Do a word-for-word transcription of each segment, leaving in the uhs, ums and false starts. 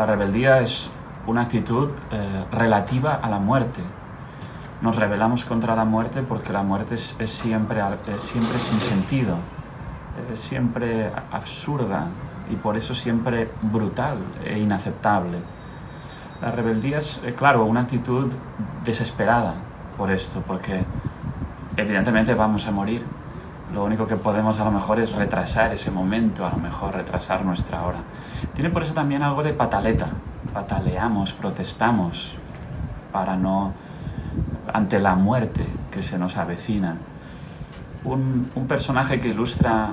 La rebeldía es una actitud eh, relativa a la muerte. Nos rebelamos contra la muerte porque la muerte es, es, siempre, es siempre sin sentido, es siempre absurda y por eso siempre brutal e inaceptable. La rebeldía es, eh, claro, una actitud desesperada por esto, porque evidentemente vamos a morir. Lo único que podemos a lo mejor es retrasar ese momento, a lo mejor retrasar nuestra hora. Tiene por eso también algo de pataleta. Pataleamos, protestamos para no ante la muerte que se nos avecina. Un, un personaje que ilustra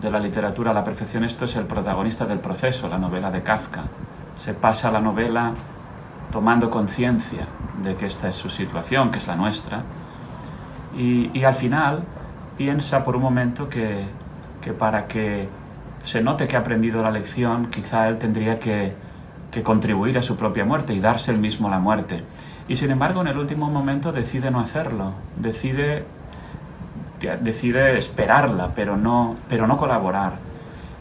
de la literatura a la perfección esto es el protagonista del Proceso, la novela de Kafka. Se pasa la novela tomando conciencia de que esta es su situación, que es la nuestra, y, y al final piensa por un momento que, que para que se note que ha aprendido la lección, quizá él tendría que, que contribuir a su propia muerte y darse él mismo la muerte. Y sin embargo, en el último momento decide no hacerlo, decide, decide esperarla, pero no, pero no colaborar.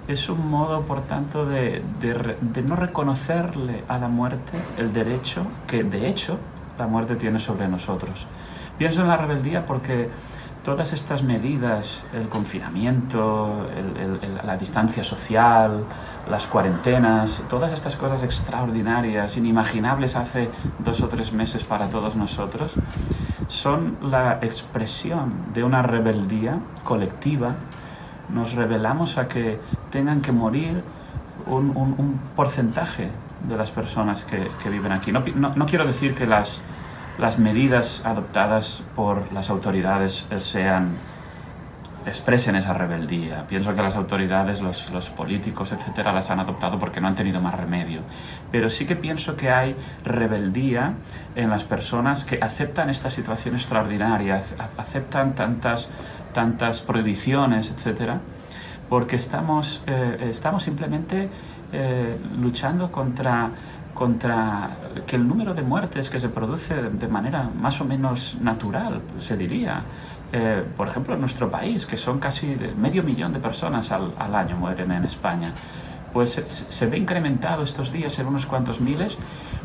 Es un modo, por tanto, de, de, de no reconocerle a la muerte el derecho que, de hecho, la muerte tiene sobre nosotros. Pienso en la rebeldía porque todas estas medidas, el confinamiento, el, el, la distancia social, las cuarentenas, todas estas cosas extraordinarias, inimaginables hace dos o tres meses para todos nosotros, son la expresión de una rebeldía colectiva. Nos rebelamos a que tengan que morir un, un, un porcentaje de las personas que, que viven aquí. No, no, no quiero decir que las... las medidas adoptadas por las autoridades sean, expresen esa rebeldía. Pienso que las autoridades, los, los políticos, etcétera, las han adoptado porque no han tenido más remedio. Pero sí que pienso que hay rebeldía en las personas que aceptan esta situación extraordinaria, aceptan tantas, tantas prohibiciones, etcétera, porque estamos, eh, estamos simplemente eh, luchando contra... contra que el número de muertes que se produce de manera más o menos natural, se diría, eh, por ejemplo en nuestro país, que son casi medio millón de personas al, al año mueren en España, pues se, se ve incrementado estos días en unos cuantos miles,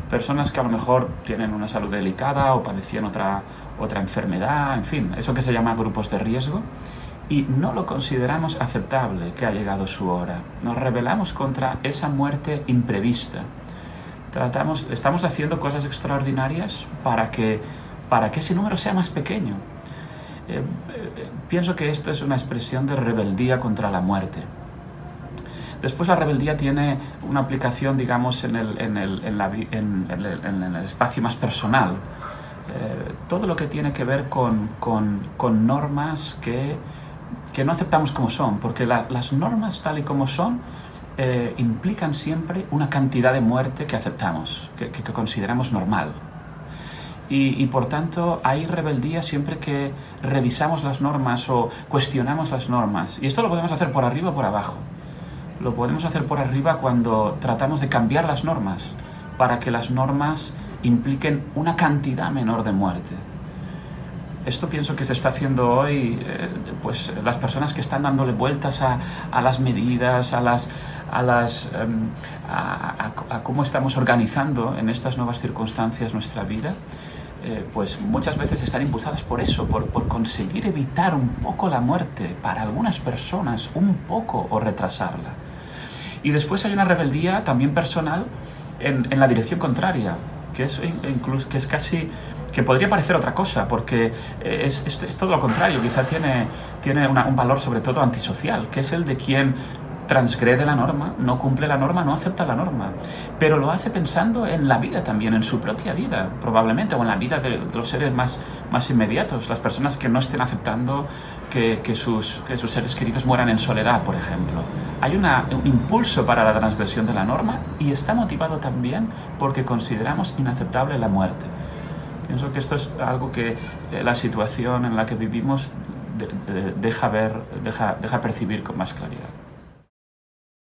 personas que a lo mejor tienen una salud delicada o padecían otra, otra enfermedad, en fin, eso que se llama grupos de riesgo, y no lo consideramos aceptable que ha llegado su hora. Nos rebelamos contra esa muerte imprevista. Tratamos, estamos haciendo cosas extraordinarias para que, para que ese número sea más pequeño. Eh, eh, pienso que esto es una expresión de rebeldía contra la muerte. Después la rebeldía tiene una aplicación, digamos, en el, en el, en la, en, en el, en el espacio más personal. Eh, todo lo que tiene que ver con, con, con normas que, que no aceptamos como son, porque la, las normas tal y como son Eh, implican siempre una cantidad de muerte que aceptamos, que, que, que consideramos normal. Y, y por tanto hay rebeldía siempre que revisamos las normas o cuestionamos las normas. Y esto lo podemos hacer por arriba o por abajo. Lo podemos hacer por arriba cuando tratamos de cambiar las normas para que las normas impliquen una cantidad menor de muerte. Esto pienso que se está haciendo hoy, eh, pues las personas que están dándole vueltas a, a las medidas, a, las, a, las, um, a, a, a cómo estamos organizando en estas nuevas circunstancias nuestra vida, eh, pues muchas veces están impulsadas por eso, por, por conseguir evitar un poco la muerte, para algunas personas un poco o retrasarla. Y después hay una rebeldía también personal en, en la dirección contraria, que es, incluso, que es casi... que podría parecer otra cosa, porque es, es, es todo lo contrario, quizá tiene, tiene una, un valor sobre todo antisocial, que es el de quien transgrede la norma, no cumple la norma, no acepta la norma, pero lo hace pensando en la vida también, en su propia vida, probablemente, o en la vida de, de los seres más, más inmediatos, las personas que no estén aceptando que, que, sus, que sus seres queridos mueran en soledad, por ejemplo. Hay una, un impulso para la transgresión de la norma y está motivado también porque consideramos inaceptable la muerte. Pienso que esto es algo que eh, la situación en la que vivimos de, de, deja ver, deja, deja percibir con más claridad.